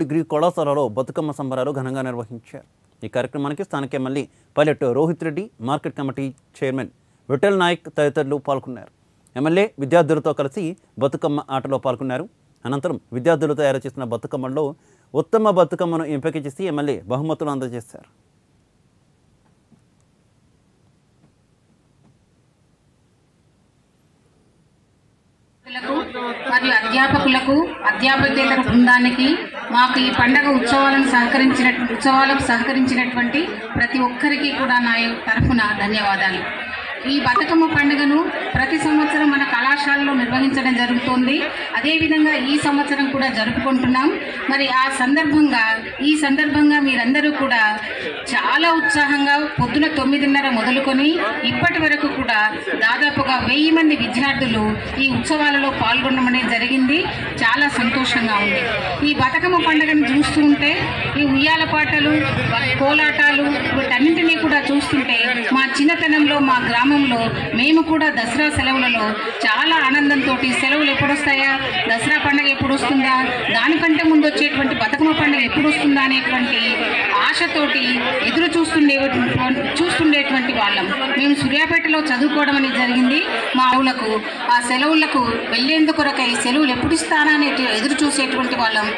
Degree కళాశాలలో బతుకమ్మ సంబరాలు ఘనంగా నిర్వహించారు। ఈ కార్యక్రమానికి స్థానిక ఎమ్మెల్యే పల్లెటూరు Rohit Reddy, market committee chairman Vithal Naik తదితరులు పాల్గొన్నారు। ఎమ్మెల్యే విద్యార్థులతో కలిసి బతుకమ్మ ఆటలో పాల్గొన్నారు। అనంతరం విద్యార్థులు తయారు చేసిన బతుకమ్మల్లో ఉత్తమ బతుకమ్మను ఎంపిక చేసి ఎమ్మెల్యే బహుమతులు అందజేశారు। మరియు అధ్యాపకులకు అధ్యాపకేతర బృందానికి మాకు ఈ పండుగ ఉత్సవాలకు సహకరించినటువంటి ప్రతి ఒక్కరికి కూడా నా తరఫున ధన్యవాదాలు। ఈ బతుకమ్మ పండుగను ప్రతి సంవత్సరం మన కళాశాలలో నిర్వహించడం జరుగుతుంది। అదేవిధంగా ఈ సంవత్సరం కూడా జరుపుకుంటున్నాం। మరి ఈ సందర్భంగా మీరందరూ కూడా చాలా ఉత్సాహంగా పొద్దున 9:30 మొదలుకొని ఇప్పటి వరకు కూడా దాదాపుగా 1000 మంది విద్యార్థులు ఈ ఉత్సవాలలో పాల్గొనడం జరిగింది। చాలా సంతోషంగా ఉంది। ఈ బతుకమ్మ పండుగను చూస్తుంటే ఈ ఉయ్యాల పాటలు, కోలాటాలు వీటన్నింటినీ కూడా చూస్తుంటే మా చిన్నతనంలో మా గ్రామ మేము కూడా దసరా సెలవులలో చాలా ఆనందంతో సెలవులు ఎప్పుడు వస్తాయా, దసరా పండుగ ఎప్పుడు వస్తుందా, దానికంటే ముందు వచ్చేటువంటి బతుకమ్మ పండుగ ఎప్పుడు వస్తుందా అనేటువంటి ఆశతోటి ఎదురు చూస్తుండేటువంటి వాళ్ళం। మేము సూర్యాపేటలో చదువుకోవడం అనేది జరిగింది। మా ఊళ్ళకు ఆ సెలవులకు వెళ్ళేందుకు కొరకై సెలవులు ఎప్పుడు ఇస్తానా అనే ఎదురు చూసేటువంటి వాళ్ళం।